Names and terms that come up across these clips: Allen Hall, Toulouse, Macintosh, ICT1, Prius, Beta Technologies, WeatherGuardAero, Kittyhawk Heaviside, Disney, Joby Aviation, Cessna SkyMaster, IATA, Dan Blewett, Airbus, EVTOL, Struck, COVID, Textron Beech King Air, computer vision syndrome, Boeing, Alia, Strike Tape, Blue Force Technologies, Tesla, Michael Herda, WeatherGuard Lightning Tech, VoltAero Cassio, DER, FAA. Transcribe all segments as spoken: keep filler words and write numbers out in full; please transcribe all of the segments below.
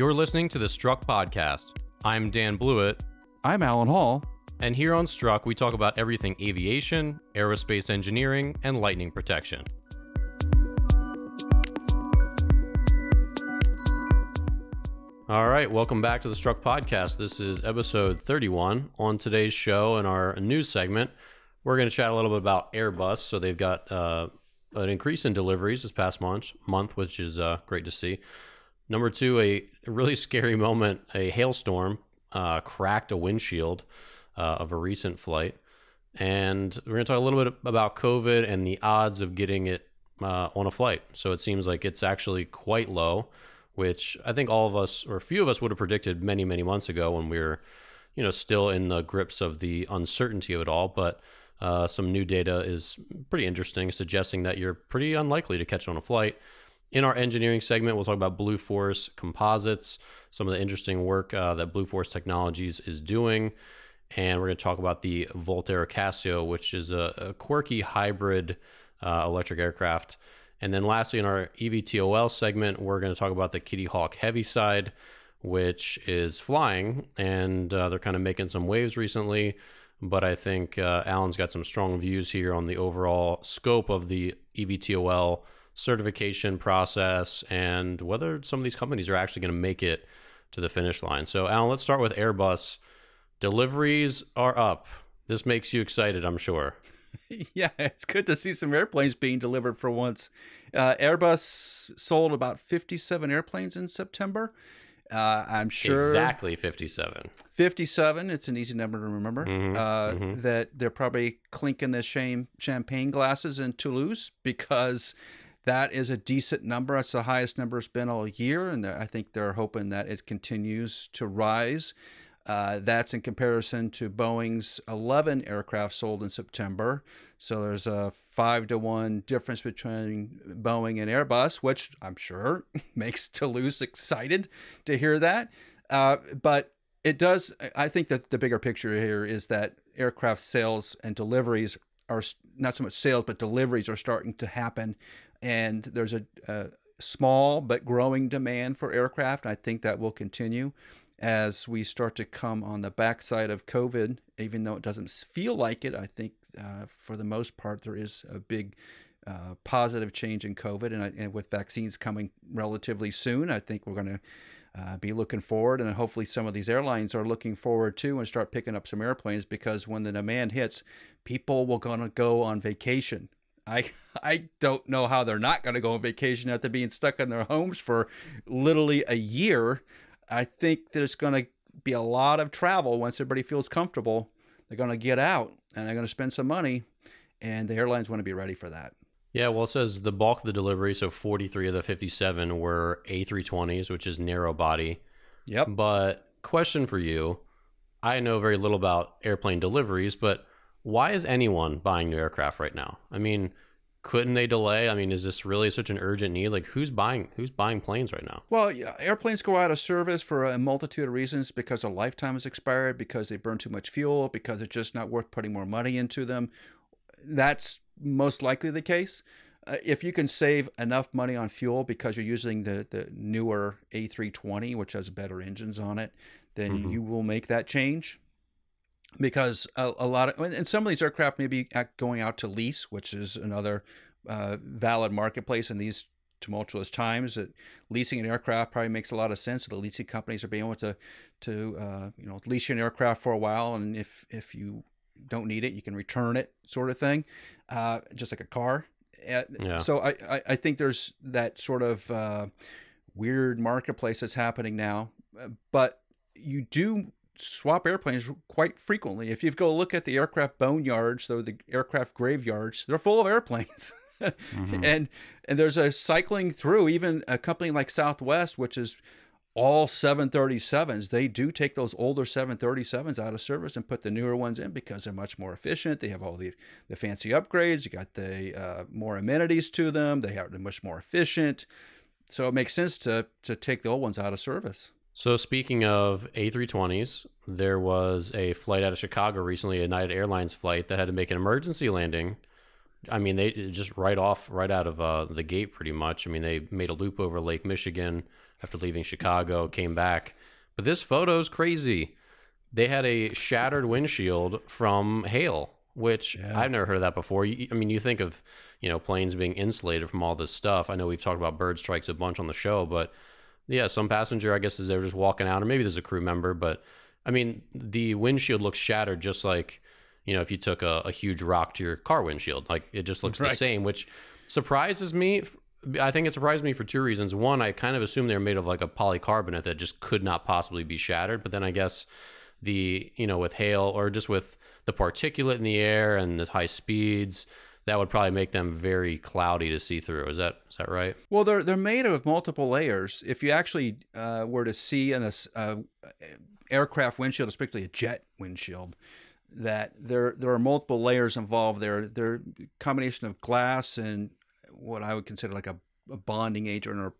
You're listening to the Struck podcast. I'm Dan Blewett. I'm Allen Hall. And here on Struck, we talk about everything aviation, aerospace engineering, and lightning protection. All right, welcome back to the Struck podcast. This is episode thirty-one. On today's show and our news segment, we're going to chat a little bit about Airbus. So they've got uh, an increase in deliveries this past month, month which is uh, great to see. Number two, a really scary moment. A hailstorm uh, cracked a windshield uh, of a recent flight. And we're going to talk a little bit about COVID and the odds of getting it uh, on a flight. So it seems like it's actually quite low, which I think all of us, or a few of us, would have predicted many, many months ago when we were, you know, still in the grips of the uncertainty of it all. But uh, some new data is pretty interesting, suggesting that you're pretty unlikely to catch on a flight. In our engineering segment, we'll talk about Blue Force composites, some of the interesting work uh, that Blue Force Technologies is doing. And we're going to talk about the VoltAero Cassio, which is a, a quirky hybrid uh, electric aircraft. And then lastly, in our E V T O L segment, we're going to talk about the Kittyhawk Heaviside, which is flying, and uh, they're kind of making some waves recently. But I think uh, Alan's got some strong views here on the overall scope of the E V T O L certification process and whether some of these companies are actually going to make it to the finish line. So Alan, let's start with Airbus. Deliveries are up. This makes you excited, I'm sure. Yeah, it's good to see some airplanes being delivered for once. Uh, Airbus sold about fifty-seven airplanes in September. Uh, I'm sure. Exactly fifty-seven. fifty-seven. It's an easy number to remember. Mm-hmm, uh, mm-hmm. That they're probably clinking their shame, champagne glasses in Toulouse, because that is a decent number. It's the highest number it's been all year. And I think they're hoping that it continues to rise. Uh, that's in comparison to Boeing's eleven aircraft sold in September. So there's a five to one difference between Boeing and Airbus, which I'm sure makes Toulouse excited to hear that. Uh, but it does, I think that the bigger picture here is that aircraft sales and deliveries are not so much sales, but deliveries are starting to happen. And there's a, a small but growing demand for aircraft. I think that will continue as we start to come on the backside of COVID. Even though it doesn't feel like it, I think uh, for the most part, there is a big uh, positive change in COVID. And, I, and with vaccines coming relatively soon, I think we're going to uh, be looking forward. And hopefully some of these airlines are looking forward too and start picking up some airplanes, because when the demand hits, people will going to go on vacation. I I don't know how they're not going to go on vacation after being stuck in their homes for literally a year. I think there's going to be a lot of travel. Once everybody feels comfortable, they're going to get out and they're going to spend some money, and the airlines want to be ready for that. Yeah, well, it says the bulk of the delivery, so forty-three of the fifty-seven were A three twenties, which is narrow body. Yep. But question for you, I know very little about airplane deliveries, but why is anyone buying new aircraft right now? I mean, couldn't they delay? I mean, is this really such an urgent need? Like, who's buying who's buying planes right now? Well, yeah, airplanes go out of service for a multitude of reasons, because their lifetime is expired, because they burn too much fuel, because it's just not worth putting more money into them. That's most likely the case. Uh, if you can save enough money on fuel because you're using the, the newer A three twenty, which has better engines on it, then mm-hmm. you will make that change. Because a, a lot of, and some of these aircraft may be going out to lease, which is another uh, valid marketplace in these tumultuous times. That leasing an aircraft probably makes a lot of sense. The leasing companies are being able to, to uh, you know, lease an aircraft for a while, and if if you don't need it, you can return it, sort of thing, uh, just like a car. Yeah. So I, I I think there's that sort of uh, weird marketplace that's happening now, but you do swap airplanes quite frequently. If you go look at the aircraft boneyards, though, the aircraft graveyards, they're full of airplanes. mm-hmm. And and there's a cycling through. Even a company like Southwest, which is all seven thirty-sevens, they do take those older seven thirty-sevens out of service and put the newer ones in, because they're much more efficient. They have all the, the fancy upgrades. You got the uh, more amenities to them. They are much more efficient. So it makes sense to to take the old ones out of service. So speaking of A three twenties, there was a flight out of Chicago recently, a United Airlines flight that had to make an emergency landing I mean, they just right off, right out of uh, the gate, pretty much. I mean, they made a loop over Lake Michigan after leaving Chicago, came back. But this photo's crazy. They had a shattered windshield from hail, which yeah. I've never heard of that before. You, I mean, you think of, you know, planes being insulated from all this stuff. I know we've talked about bird strikes a bunch on the show, but yeah, some passenger, I guess, is they were just walking out, or maybe there's a crew member, but I mean, the windshield looks shattered just like, you know, if you took a, a huge rock to your car windshield, like it just looks right. the same, which surprises me. I think it surprised me for two reasons. One, I kind of assumed they were made of like a polycarbonate that just could not possibly be shattered. But then I guess the, you know, with hail or just with the particulate in the air and the high speeds, that would probably make them very cloudy to see through. Is that is that right? Well, they're they're made of multiple layers. If you actually uh, were to see an uh, aircraft windshield, especially a jet windshield, that there there are multiple layers involved. There they're a combination of glass and what I would consider like a, a bonding agent or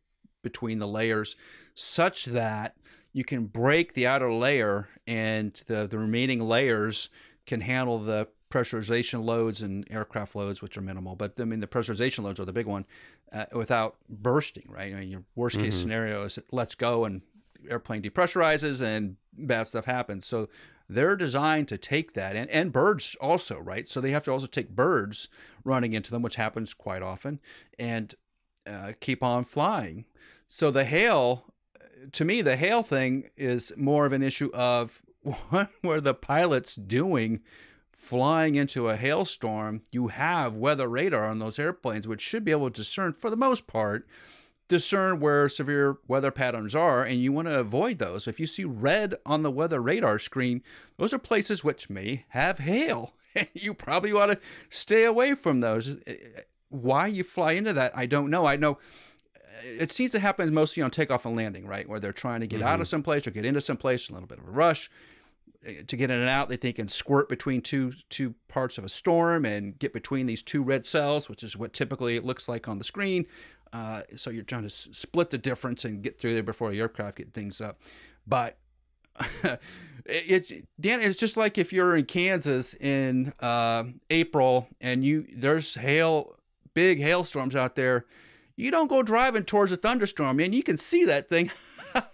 between the layers, such that you can break the outer layer and the, the remaining layers can handle the pressurization loads and aircraft loads, which are minimal. But I mean, the pressurization loads are the big one, uh, without bursting, right? I mean, your worst case mm-hmm. scenario is it lets go and airplane depressurizes and bad stuff happens. So they're designed to take that, and, and birds also, right? So they have to also take birds running into them, which happens quite often, and uh, keep on flying. So the hail, to me, the hail thing is more of an issue of what were the pilots doing flying into a hailstorm. You have weather radar on those airplanes, which should be able to discern, for the most part, discern where severe weather patterns are, and you want to avoid those. If you see red on the weather radar screen, those are places which may have hail. You probably want to stay away from those. Why you fly into that, I don't know. I know it seems to happen mostly on takeoff and landing, right, where they're trying to get mm-hmm. out of someplace or get into someplace, a little bit of a rush to get in and out. They think and squirt between two two parts of a storm and get between these two red cells, which is what typically it looks like on the screen. Uh, so you're trying to s split the difference and get through there before the aircraft get things up. But it, it, Dan, it's just like if you're in Kansas in uh, April and you there's hail, big hailstorms out there. You don't go driving towards a thunderstorm, man. You can see that thing out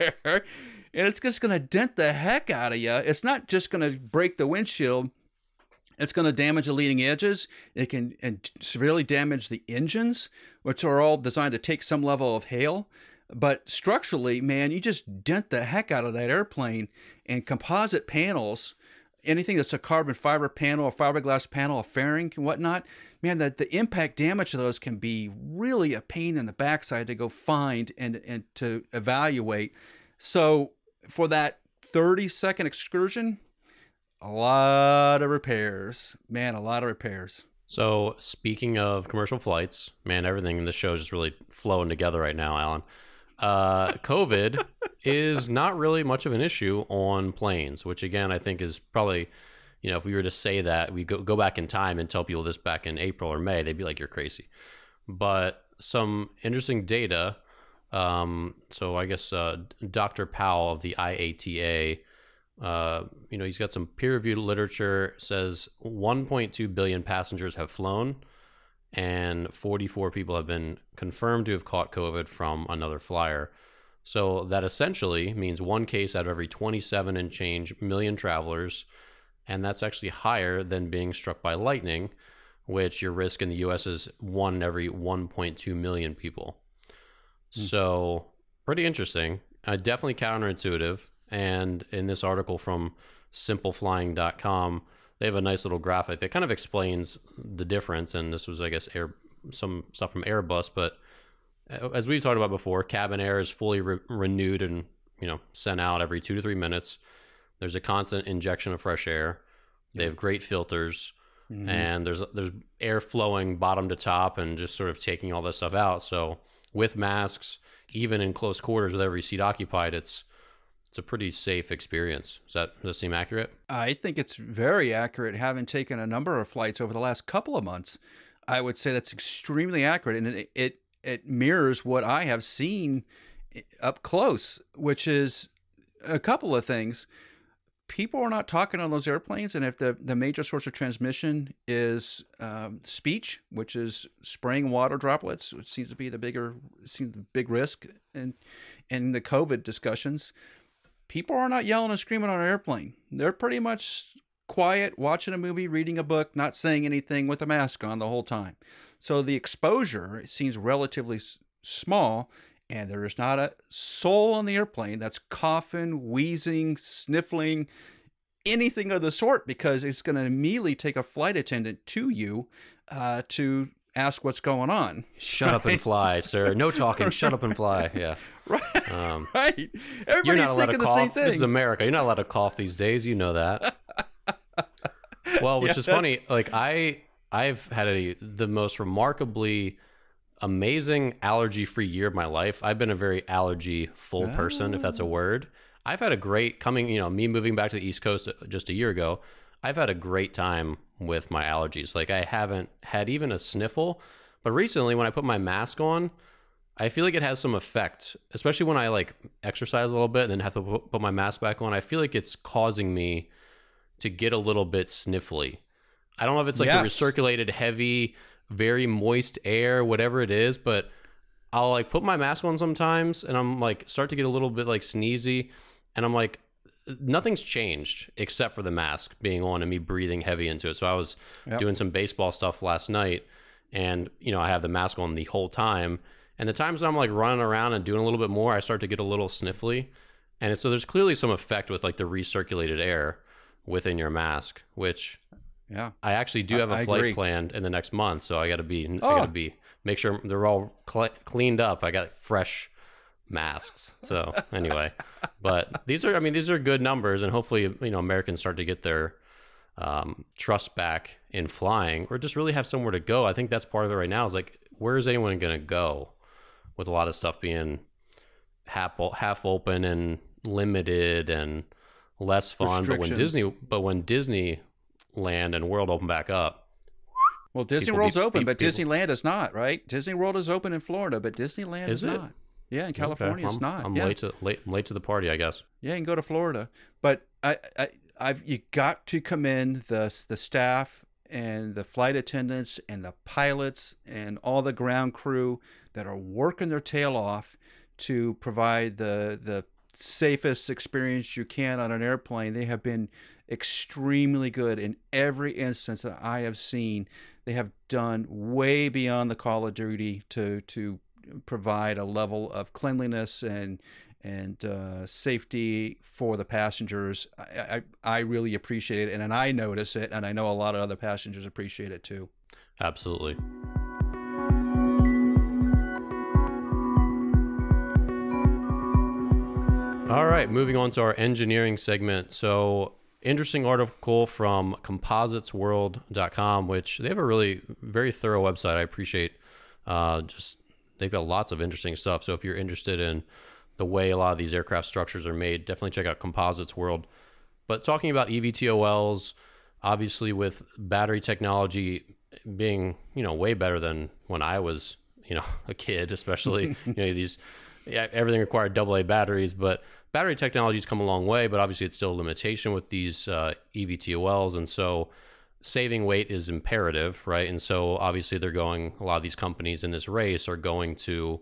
there, and it's just going to dent the heck out of you. It's not just going to break the windshield. It's going to damage the leading edges. It can and severely damage the engines, which are all designed to take some level of hail. But structurally, man, you just dent the heck out of that airplane. And composite panels, anything that's a carbon fiber panel, a fiberglass panel, a fairing and whatnot, man, that the impact damage of those can be really a pain in the backside to go find and, and to evaluate. So for that thirty second excursion, a lot of repairs, man, a lot of repairs. So speaking of commercial flights, man, everything in the show is just really flowing together right now, Alan. Uh, COVID is not really much of an issue on planes, which again, I think is probably, you know, if we were to say that, we go, go back in time and tell people this back in April or May, they'd be like, you're crazy. But some interesting data. Um, so I guess uh, Doctor Powell of the I A T A, uh, you know, he's got some peer-reviewed literature, says one point two billion passengers have flown, and forty-four people have been confirmed to have caught COVID from another flyer. So that essentially means one case out of every twenty-seven and change million travelers, and that's actually higher than being struck by lightning, which your risk in the U S is one in every one point two million people. Mm-hmm. So pretty interesting, uh, definitely counterintuitive. And in this article from simple flying dot com, they have a nice little graphic that kind of explains the difference. And this was, I guess, air, some stuff from Airbus. But as we've talked about before, cabin air is fully re renewed and, you know, sent out every two to three minutes. There's a constant injection of fresh air. They have great filters. Mm-hmm. And there's, there's air flowing bottom to top and just sort of taking all this stuff out. So with masks, even in close quarters with every seat occupied, it's, it's a pretty safe experience. Does that, does that seem accurate? I think it's very accurate. Having taken a number of flights over the last couple of months, I would say that's extremely accurate. And it, it, it mirrors what I have seen up close, which is a couple of things. people are not talking on those airplanes. And if the, the major source of transmission is um, speech, which is spraying water droplets, which seems to be the bigger, seems the big risk in, in the COVID discussions, people are not yelling and screaming on an airplane. They're pretty much quiet, watching a movie, reading a book, not saying anything, with a mask on the whole time. So the exposure, it seems relatively small, and there is not a soul on the airplane that's coughing, wheezing, sniffling, anything of the sort, because it's going to immediately take a flight attendant to you uh, to ask what's going on. Shut right? up and fly, sir. No talking. Shut up and fly. Yeah. Right. Um, right. Everybody's thinking the same thing. This is America. You're not allowed to cough these days. You know that. Well, which yeah. is funny. Like I, I've had a, the most remarkably amazing allergy-free year of my life. I've been a very allergy-full oh. person, if that's a word. I've had a great coming, you know, me moving back to the East Coast just a year ago. I've had a great time with my allergies. Like I haven't had even a sniffle, but recently when I put my mask on, I feel like it has some effect, especially when I like exercise a little bit and then have to put my mask back on. I feel like it's causing me to get a little bit sniffly. I don't know if it's like yes. a recirculated heavy, very moist air, whatever it is, but I'll like put my mask on sometimes and I'm like start to get a little bit like sneezy, and I'm like, nothing's changed except for the mask being on and me breathing heavy into it. So I was yep. doing some baseball stuff last night, and you know, I have the mask on the whole time, and the times that I'm like running around and doing a little bit more, I start to get a little sniffly. And so there's clearly some effect with like the recirculated air within your mask, which yeah, I actually do have a I, I flight agree. planned in the next month, so I got to be, oh. I got to be, make sure they're all cl cleaned up. I got fresh masks. So anyway, but these are, I mean, these are good numbers, and hopefully, you know, Americans start to get their um, trust back in flying, or just really have somewhere to go. I think that's part of it right now, is like, where is anyone going to go with a lot of stuff being half half open and limited and less fun? But when Disney, but when Disney Land and World open back up. Well, Disney World's be, open, be, but people. Disneyland is not, right? Disney World is open in Florida, but Disneyland is, is not. Yeah, in California, okay. it's not. I'm yeah. late to late, I'm late to the party, I guess. Yeah, you can go to Florida, but I, I, I've you got to commend the the staff and the flight attendants and the pilots and all the ground crew that are working their tail off to provide the the safest experience you can on an airplane. They have been extremely good in every instance that I have seen. They have done way beyond the call of duty to to provide a level of cleanliness and and uh, safety for the passengers. I, I I really appreciate it, and and I notice it, and I know a lot of other passengers appreciate it too. Absolutely. All right, moving on to our engineering segment. So, interesting article from composites world dot com, which they have a really very thorough website. I appreciate uh, just, they've got lots of interesting stuff. So if you're interested in the way a lot of these aircraft structures are made, definitely check out Composites World. But talking about E V T O Ls, obviously with battery technology being, you know, way better than when I was, you know, a kid, especially, you know, these, yeah, everything required double A batteries, but battery technology has come a long way, but obviously it's still a limitation with these uh, E V T O Ls. And so saving weight is imperative, right? And so obviously they're going, a lot of these companies in this race are going to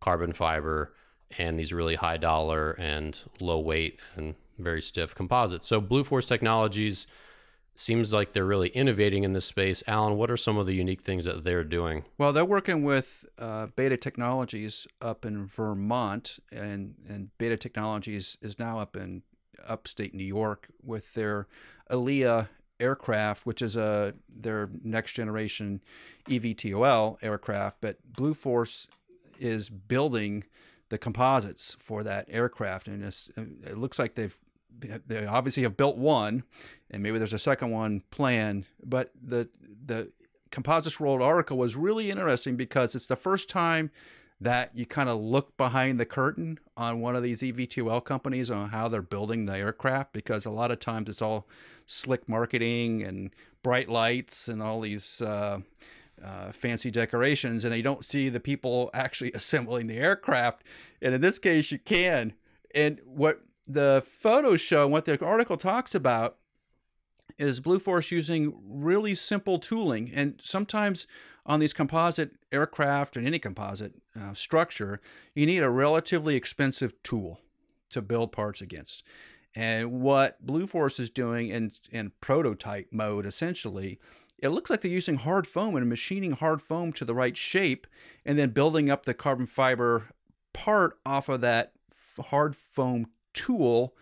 carbon fiber and these really high dollar and low weight and very stiff composites. So Blue Force Technologies seems like they're really innovating in this space. Alan, what are some of the unique things that they're doing? Well, they're working with uh, Beta Technologies up in Vermont, and and Beta Technologies is now up in upstate New York with their Alia aircraft, which is a their next generation E V T O L aircraft. But Blue Force is building the composites for that aircraft, and it's, it looks like they've they obviously have built one, and maybe there's a second one planned. But the the Composites World article was really interesting because it's the first time that you kind of look behind the curtain on one of these E V T O L companies on how they're building the aircraft, because a lot of times it's all slick marketing and bright lights and all these uh, uh, fancy decorations, and you don't see the people actually assembling the aircraft. And in this case, you can. And what the photos show, and what the article talks about, is Blue Force using really simple tooling. And sometimes on these composite aircraft and any composite uh, structure, you need a relatively expensive tool to build parts against. And what Blue Force is doing in, in prototype mode, essentially, it looks like they're using hard foam and machining hard foam to the right shape, and then building up the carbon fiber part off of that hard foam tool,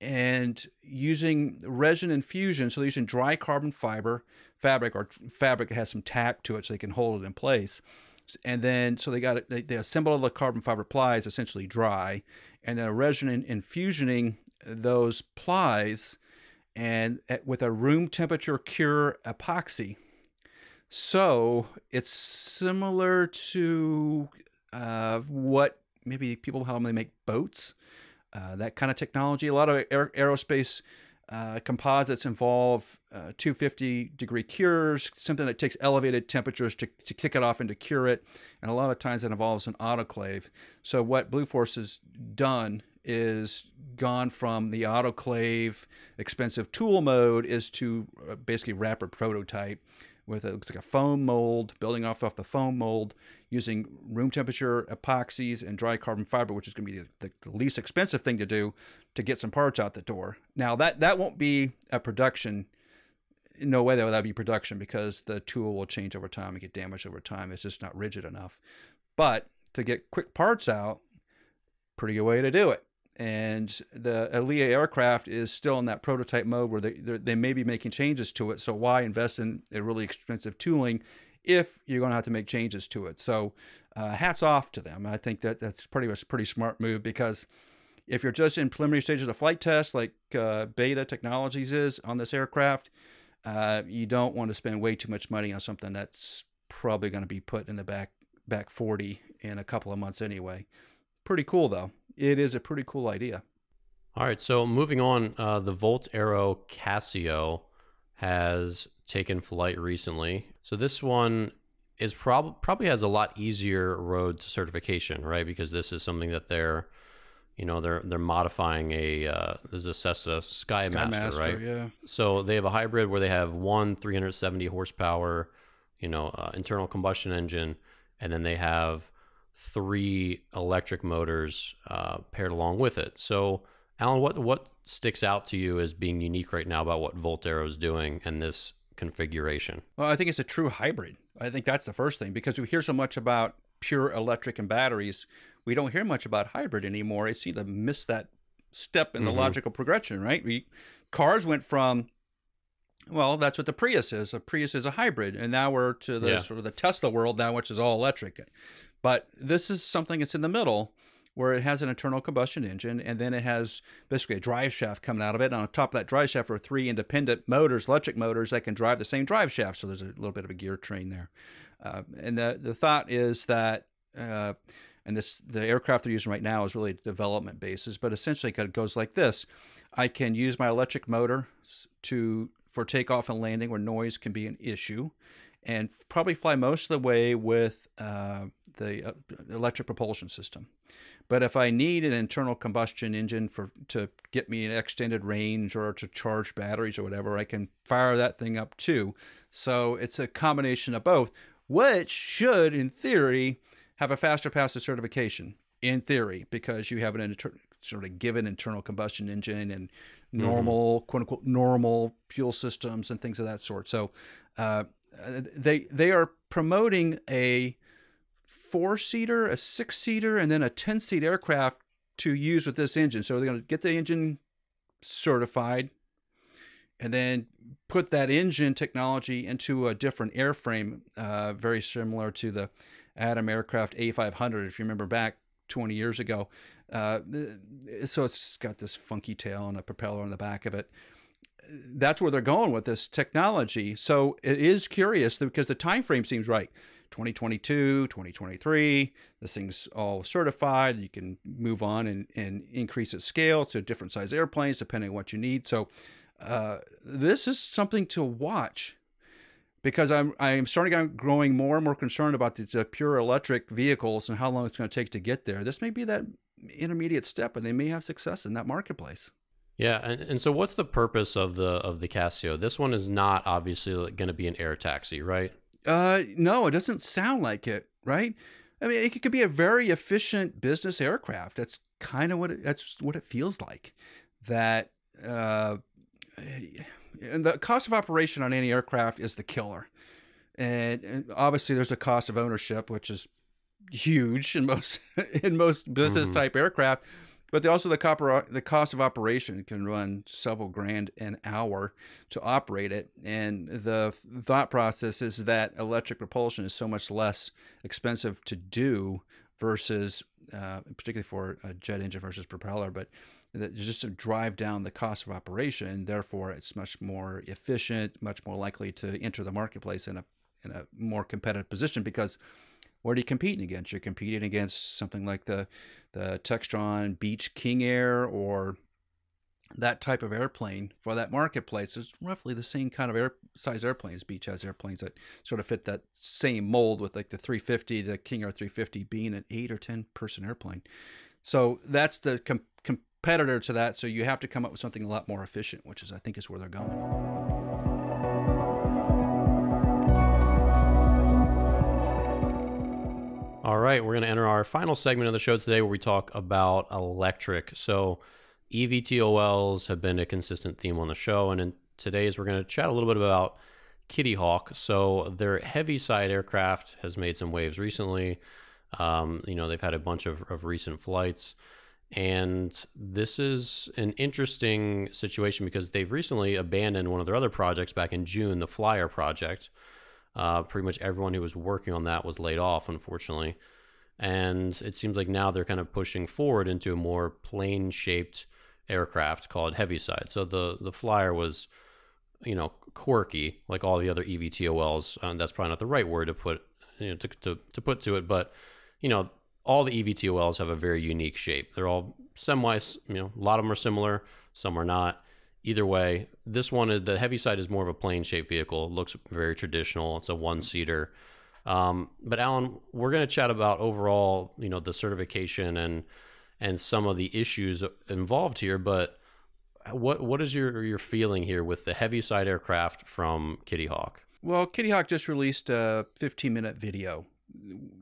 and using resin infusion. So they're using dry carbon fiber fabric, or fabric that has some tack to it so they can hold it in place. And then, so they got it, they, they assemble the carbon fiber plies, essentially dry, and then a resin in, infusioning those plies, and at, with a room temperature cure epoxy. So it's similar to uh, what maybe people, how they make boats, uh, that kind of technology. A lot of aer aerospace uh, composites involve uh, two hundred fifty degree cures, something that takes elevated temperatures to, to kick it off and to cure it. And a lot of times that involves an autoclave. So what Blue Force has done is gone from the autoclave expensive tool mode is to basically rapid prototype with a, looks like a foam mold, building off off the foam mold, using room temperature epoxies and dry carbon fiber, which is going to be the, the, the least expensive thing to do to get some parts out the door. Now that that won't be a production, no way that would be production, because the tool will change over time and get damaged over time. It's just not rigid enough. But to get quick parts out, pretty good way to do it. And the Alia aircraft is still in that prototype mode where they, they may be making changes to it. So why invest in a really expensive tooling if you're going to have to make changes to it? So uh, hats off to them. I think that that's pretty much a pretty smart move, because if you're just in preliminary stages of flight test, like uh, Beta Technologies is on this aircraft, uh, you don't want to spend way too much money on something that's probably going to be put in the back, back forty in a couple of months anyway. Pretty cool, though. It is a pretty cool idea. All right, so moving on, uh, the VoltAero Cassio has taken flight recently. So this one is prob probably has a lot easier road to certification, right? Because this is something that they're, you know, they're they're modifying a uh, this is a Cessna SkyMaster, right? Yeah. So they have a hybrid where they have one three hundred seventy horsepower, you know, uh, internal combustion engine, and then they have three electric motors uh, paired along with it. So, Alan, what what sticks out to you as being unique right now about what VoltAero is doing and this configuration? Well, I think it's a true hybrid. I think that's the first thing, because we hear so much about pure electric and batteries. We don't hear much about hybrid anymore. It seemed to miss that step in mm-hmm. the logical progression, right? We, cars went from, well, that's what the Prius is. A Prius is a hybrid. And now we're to the yeah. sort of the Tesla world now, which is all electric. But this is something that's in the middle, where it has an internal combustion engine, and then it has basically a drive shaft coming out of it. And on top of that drive shaft are three independent motors, electric motors, that can drive the same drive shaft. So there's a little bit of a gear train there. Uh, and the, the thought is that, uh, and this the aircraft they're using right now is really development basis, but essentially it goes like this. I can use my electric motor to for takeoff and landing where noise can be an issue, and probably fly most of the way with uh, the uh, electric propulsion system. But if I need an internal combustion engine for to get me an extended range or to charge batteries or whatever, I can fire that thing up too. So it's a combination of both, which should, in theory, have a faster path to certification, in theory, because you have an inter sort of given internal combustion engine and normal, mm-hmm. quote-unquote, normal fuel systems and things of that sort. So, uh, Uh, they they are promoting a four-seater, a six-seater, and then a ten-seat aircraft to use with this engine. So they're going to get the engine certified and then put that engine technology into a different airframe, uh, very similar to the Atom Aircraft A five hundred, if you remember back twenty years ago. Uh, so it's got this funky tail and a propeller on the back of it. That's where they're going with this technology. So it is curious because the time frame seems right. twenty twenty-two, twenty twenty-three, this thing's all certified. You can move on and, and increase its scale to different size airplanes, depending on what you need. So uh, this is something to watch, because I'm, I'm starting I'm growing more and more concerned about the uh, pure electric vehicles and how long it's going to take to get there. This may be that intermediate step, and they may have success in that marketplace. Yeah, and, and so what's the purpose of the of the Cassio? This one is not obviously going to be an air taxi, right? Uh, no, it doesn't sound like it, right? I mean, it could be a very efficient business aircraft. That's kind of what it, that's what it feels like. That uh, and the cost of operation on any aircraft is the killer, and, and obviously there's a cost of ownership, which is huge in most in most business type mm-hmm. aircraft. But they also the copper, the cost of operation can run several grand an hour to operate it. And the thought process is that electric propulsion is so much less expensive to do versus, uh, particularly for a jet engine versus propeller, but that just to drive down the cost of operation. Therefore, it's much more efficient, much more likely to enter the marketplace in a in a more competitive position, because what are you competing against? You're competing against something like the the Textron Beech King Air or that type of airplane for that marketplace. It's roughly the same kind of air size airplanes. Beech has airplanes that sort of fit that same mold, with like the three fifty, the King Air three fifty being an eight or ten person airplane. So that's the com competitor to that. So you have to come up with something a lot more efficient, which is I think is where they're going. All right, we're going to enter our final segment of the show today, where we talk about electric. So E V T O Ls have been a consistent theme on the show, and in today's we're going to chat a little bit about Kittyhawk. So their Heaviside aircraft has made some waves recently. Um, you know, they've had a bunch of, of recent flights, and this is an interesting situation because they've recently abandoned one of their other projects back in June, the Flyer project. Uh, pretty much everyone who was working on that was laid off, unfortunately. And it seems like now they're kind of pushing forward into a more plane-shaped aircraft called Heaviside. So the, the Flyer was, you know, quirky, like all the other E V T O Ls. Um, that's probably not the right word to put, you know, to, to, to put to it. But, you know, all the E V T O Ls have a very unique shape. They're all semi, you know, a lot of them are similar, some are not. Either way, this one, the Heaviside is more of a plane-shaped vehicle. It looks very traditional. It's a one-seater. Um, but Alan, we're going to chat about overall, you know, the certification and and some of the issues involved here. But what what is your your feeling here with the Heaviside aircraft from Kittyhawk? Well, Kittyhawk just released a fifteen minute video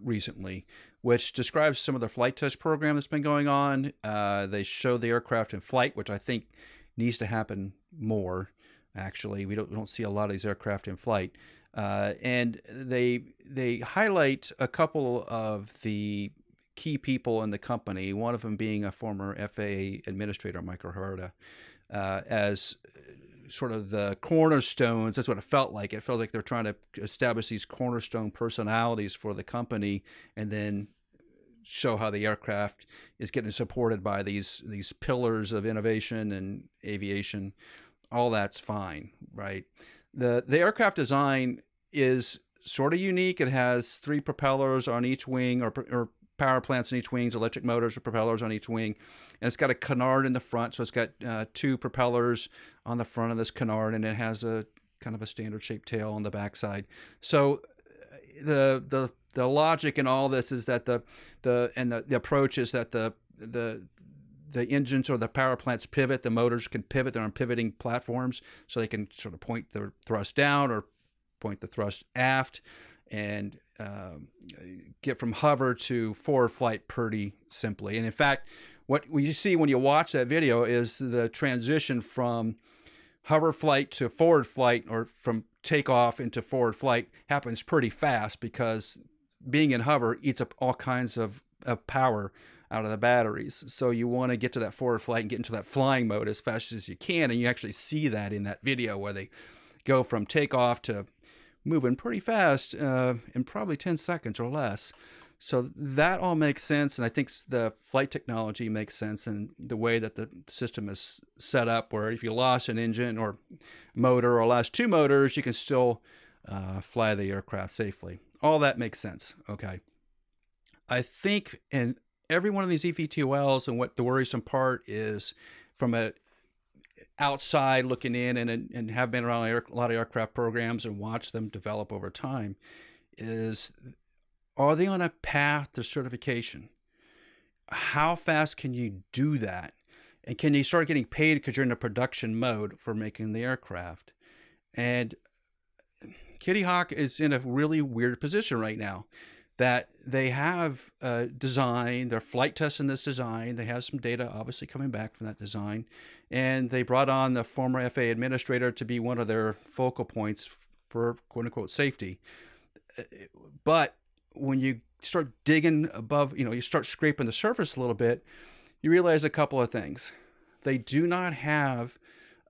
recently, which describes some of the flight test program that's been going on. Uh, they show the aircraft in flight, which I think needs to happen more. Actually, we don't, we don't see a lot of these aircraft in flight, uh, and they they highlight a couple of the key people in the company, one of them being a former F A A administrator, Michael Herda, uh, as sort of the cornerstones. That's what it felt like. It felt like they're trying to establish these cornerstone personalities for the company, and then show how the aircraft is getting supported by these these pillars of innovation and aviation. All that's fine, right? The the aircraft design is sort of unique. It has three propellers on each wing, or, or power plants on each wings, electric motors or propellers on each wing. And it's got a canard in the front. So it's got uh, two propellers on the front of this canard, and it has a kind of a standard shaped tail on the backside. So the, the, The logic in all this is that the the and the, the approach is that the the the engines or the power plants pivot, the motors can pivot, they're on pivoting platforms, so they can sort of point the thrust down or point the thrust aft, and um, get from hover to forward flight pretty simply. And in fact, what you see when you watch that video is the transition from hover flight to forward flight, or from takeoff into forward flight, happens pretty fast, because being in hover eats up all kinds of, of power out of the batteries. So you want to get to that forward flight and get into that flying mode as fast as you can. And you actually see that in that video, where they go from takeoff to moving pretty fast uh, in probably ten seconds or less. So that all makes sense. And I think the flight technology makes sense, and the way that the system is set up, where if you lost an engine or motor, or lost two motors, you can still uh, fly the aircraft safely. All that makes sense. Okay. I think in every one of these E V T O Ls, and what the worrisome part is from a outside looking in, and, and have been around a lot of aircraft programs and watched them develop over time, is are they on a path to certification? how fast can you do that? And can you start getting paid because you're in a production mode for making the aircraft? And Kittyhawk is in a really weird position right now, that they have uh, design, they're flight testing this design. They have some data obviously coming back from that design. And they brought on the former F A A administrator to be one of their focal points for quote unquote safety. But when you start digging above, you know, you start scraping the surface a little bit, you realize a couple of things. They do not have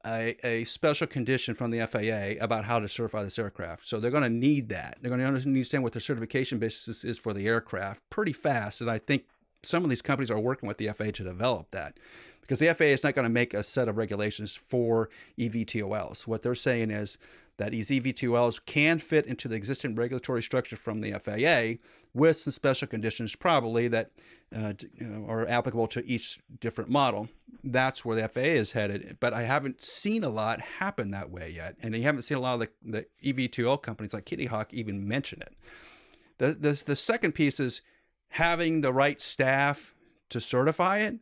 a, a special condition from the F A A about how to certify this aircraft. So they're going to need that. They're going to understand what their certification basis is for the aircraft pretty fast. And I think some of these companies are working with the F A A to develop that, because the F A A is not going to make a set of regulations for E V T O Ls. What they're saying is that these E V T O Ls can fit into the existing regulatory structure from the F A A with some special conditions probably that uh, are applicable to each different model. That's where the F A A is headed, but I haven't seen a lot happen that way yet. And you haven't seen a lot of the, the E V T O L companies like Kittyhawk even mention it. The, the, the second piece is having the right staff to certify it.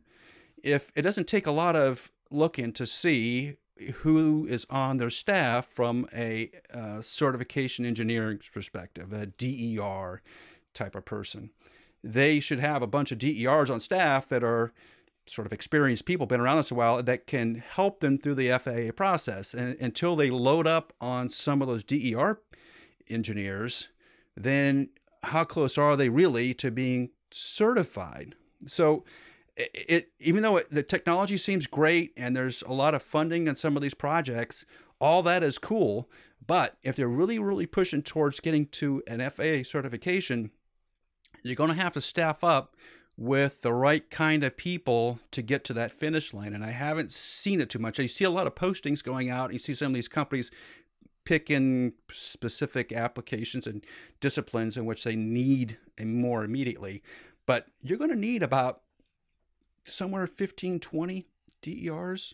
If it doesn't take a lot of looking to see who is on their staff from a uh, certification engineering perspective, a D E R type of person, they should have a bunch of D E Rs on staff that are sort of experienced people, been around this a while, that can help them through the F A A process. And until they load up on some of those D E R engineers, then how close are they really to being certified? So it, it even though it, the technology seems great and there's a lot of funding in some of these projects, all that is cool. But if they're really, really pushing towards getting to an F A A certification, you're going to have to staff up with the right kind of people to get to that finish line. And I haven't seen it too much. You see a lot of postings going out. You see some of these companies picking specific applications and disciplines in which they need more immediately. But you're going to need about somewhere fifteen, twenty D E Rs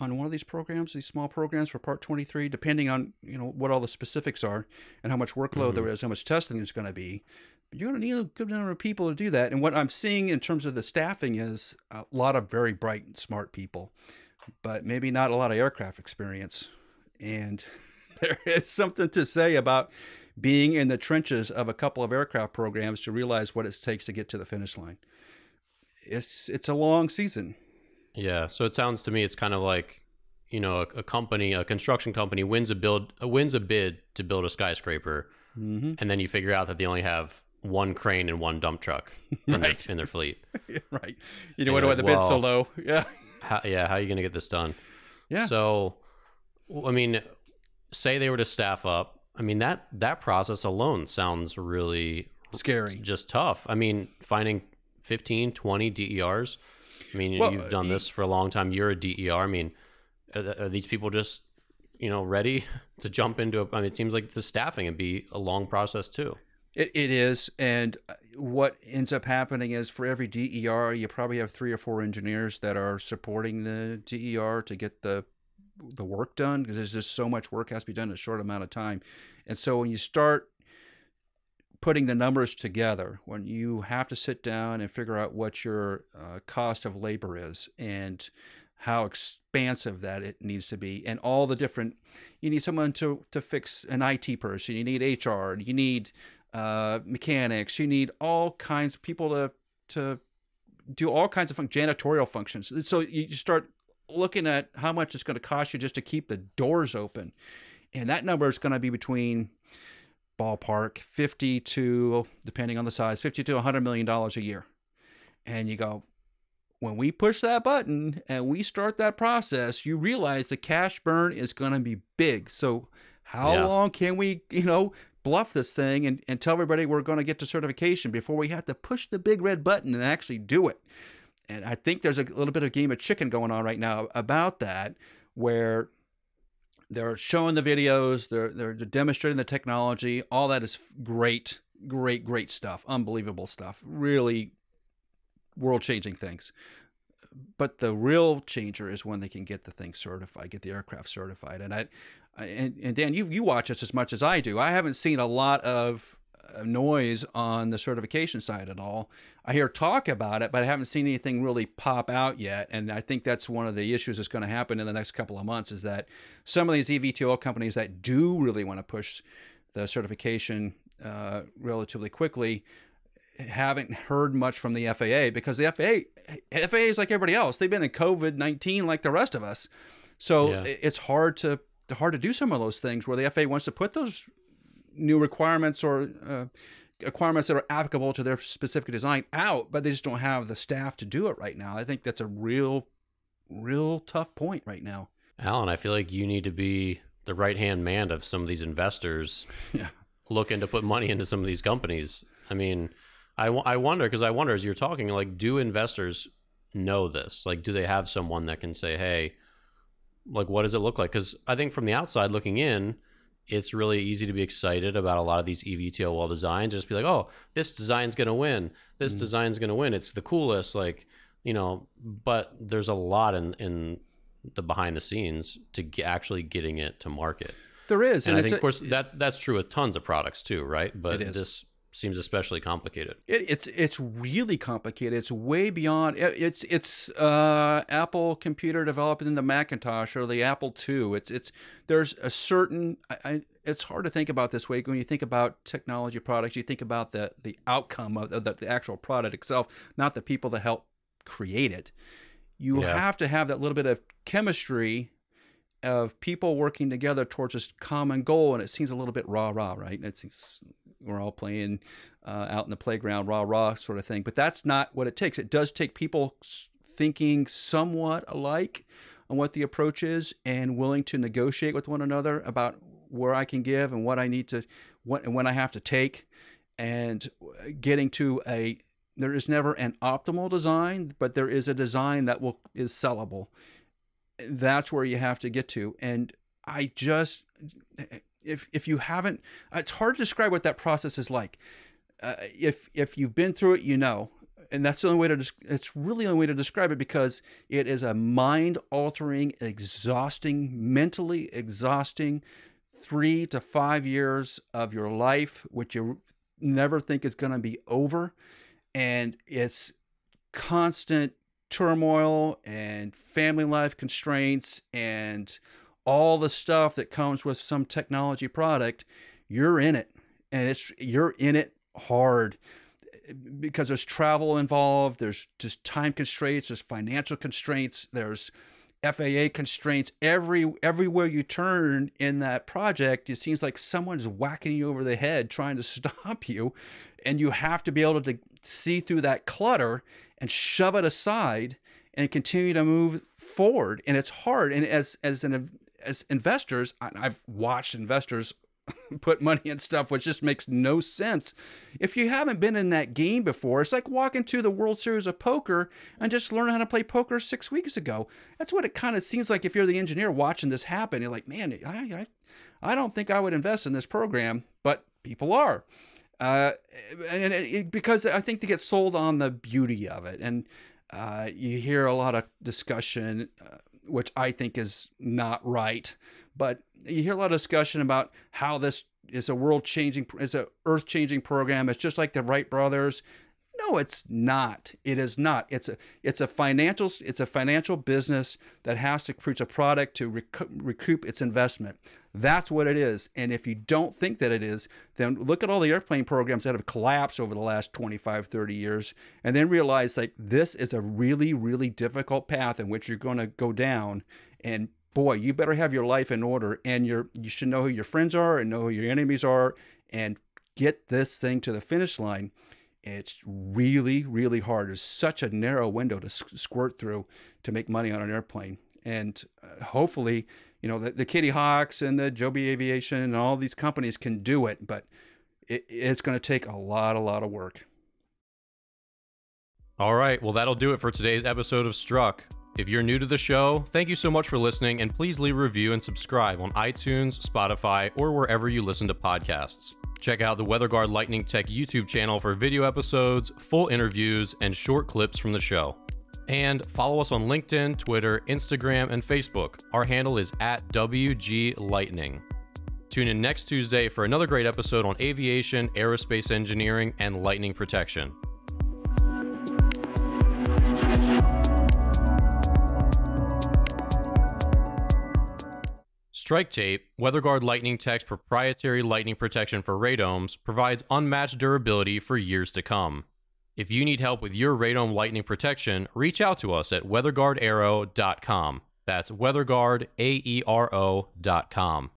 on one of these programs, these small programs for Part twenty-three, depending on, you know, what all the specifics are and how much workload mm-hmm. there is, how much testing there's going to be. But you're going to need a good number of people to do that. And what I'm seeing in terms of the staffing is a lot of very bright and smart people, but maybe not a lot of aircraft experience. And there is something to say about being in the trenches of a couple of aircraft programs to realize what it takes to get to the finish line. It's it's a long season. Yeah. So it sounds to me it's kind of like, you know, a, a company, a construction company wins a build, uh, wins a bid to build a skyscraper, mm-hmm. and then you figure out that they only have one crane and one dump truck in, right. their, in their fleet. Right. You know, wonder why the well, bid's so low. Yeah. How, yeah. How are you going to get this done? Yeah. So, I mean, say they were to staff up. I mean, that, that process alone sounds really scary, just tough. I mean, finding fifteen, twenty D E Rs. I mean, well, you've done this for a long time. You're a D E R. I mean, are, are these people just, you know, ready to jump into a, I mean, it seems like the staffing would be a long process too. It, it is. And what ends up happening is for every D E R, you probably have three or four engineers that are supporting the D E R to get the the work done, because there's just so much work has to be done in a short amount of time. And so when you start putting the numbers together, when you have to sit down and figure out what your uh, cost of labor is and how expansive that it needs to be, and all the different, you need someone to, to fix an I T person, you need H R, you need uh, mechanics, you need all kinds of people to, to do all kinds of fun- janitorial functions. So you start looking at how much it's going to cost you just to keep the doors open. And that number is going to be between ballpark fifty to, depending on the size, fifty to one hundred million dollars a year. And you go, when we push that button and we start that process, you realize the cash burn is going to be big. So how yeah. long can we, you know, bluff this thing and, and tell everybody we're going to get to certification before we have to push the big red button and actually do it? And I think there's a little bit of game of chicken going on right now about that, where they're showing the videos, they're, they're demonstrating the technology. All that is great, great, great stuff. Unbelievable stuff. Really world-changing things. But the real changer is when they can get the thing certified, get the aircraft certified. And I, and, and Dan, you, you watch this as much as I do. I haven't seen a lot of noise on the certification side at all. I hear talk about it, but I haven't seen anything really pop out yet. And I think that's one of the issues that's going to happen in the next couple of months, is that some of these E V T O L companies that do really want to push the certification uh, relatively quickly haven't heard much from the F A A, because the F A A, F A A is like everybody else. They've been in COVID nineteen like the rest of us. So yeah. it's hard to hard to do some of those things where the F A A wants to put those new requirements or uh, requirements that are applicable to their specific design out, but they just don't have the staff to do it right now. I think that's a real, real tough point right now. Alan, I feel like you need to be the right-hand man of some of these investors yeah. looking to put money into some of these companies. I mean, I, I wonder, because I wonder as you're talking, like, do investors know this? Like, do they have someone that can say, hey, like, what does it look like? Because I think from the outside looking in, it's really easy to be excited about a lot of these E V T O L designs. Just be like, oh, this design's going to win. This mm. design's going to win. It's the coolest, like, you know, but there's a lot in, in the behind the scenes to get, actually getting it to market. There is. And, and I think, a, of course, that that's true with tons of products too, right? But this seems especially complicated. It, it's it's really complicated. It's way beyond. It, it's it's uh, Apple computer developed in the Macintosh or the Apple two. It's it's there's a certain. I, I, it's hard to think about this way when you think about technology products. You think about the the outcome of the, the actual product itself, not the people that help create it. You yeah. have to have that little bit of chemistry of people working together towards this common goal, and it seems a little bit rah-rah, right? It's, it's we're all playing uh, out in the playground, rah-rah sort of thing, but that's not what it takes. It does take people thinking somewhat alike on what the approach is and willing to negotiate with one another about where I can give and what I need to, what and when I have to take, and getting to a, there is never an optimal design, but there is a design that will is sellable. That's where you have to get to. And I just, if, if you haven't, it's hard to describe what that process is like. Uh, if, if you've been through it, you know, and that's the only way to, it's really the only way to describe it, because it is a mind altering, exhausting, mentally exhausting three to five years of your life, which you never think is going to be over. And it's constant turmoil and family life constraints and all the stuff that comes with some technology product. You're in it, and it's you're in it hard, because there's travel involved, there's just time constraints, there's financial constraints, there's F A A constraints. Every everywhere you turn in that project, it seems like someone's whacking you over the head trying to stop you, and you have to be able to see through that clutter and shove it aside and continue to move forward. And it's hard. And as as an as investors, I, I've watched investors put money in stuff which just makes no sense. If you haven't been in that game before, it's like walking to the World Series of Poker and just learning how to play poker six weeks ago. That's what it kind of seems like if you're the engineer watching this happen. You're like, man, I, I, I don't think I would invest in this program, but people are. Uh, and it, it, because I think they get sold on the beauty of it. And uh, you hear a lot of discussion, uh, which I think is not right, but you hear a lot of discussion about how this is a world-changing, is a earth-changing program. It's just like the Wright brothers. No, it's not. It is not. It's a, it's a financial, it's a financial business that has to produce a product to recoup, recoup its investment. That's what it is. And if you don't think that it is, then look at all the airplane programs that have collapsed over the last twenty-five, thirty years, and then realize, like, this is a really, really difficult path in which you're going to go down. And boy, you better have your life in order, and you're, you should know who your friends are and know who your enemies are, and get this thing to the finish line. It's really, really hard. There's such a narrow window to squirt through to make money on an airplane. And uh, hopefully, you know, the, the Kittyhawks and the Joby Aviation and all these companies can do it, but it, it's going to take a lot, a lot of work. All right. Well, that'll do it for today's episode of Struck. If you're new to the show, thank you so much for listening, and please leave a review and subscribe on iTunes, Spotify, or wherever you listen to podcasts. Check out the WeatherGuard Lightning Tech YouTube channel for video episodes, full interviews, and short clips from the show. And follow us on LinkedIn, Twitter, Instagram, and Facebook. Our handle is at W G Lightning. Tune in next Tuesday for another great episode on aviation, aerospace engineering, and lightning protection. Strike Tape, WeatherGuard Lightning Tech's proprietary lightning protection for radomes, provides unmatched durability for years to come. If you need help with your radome lightning protection, reach out to us at weather guard aero dot com. That's WeatherGuard, A E R O dot com.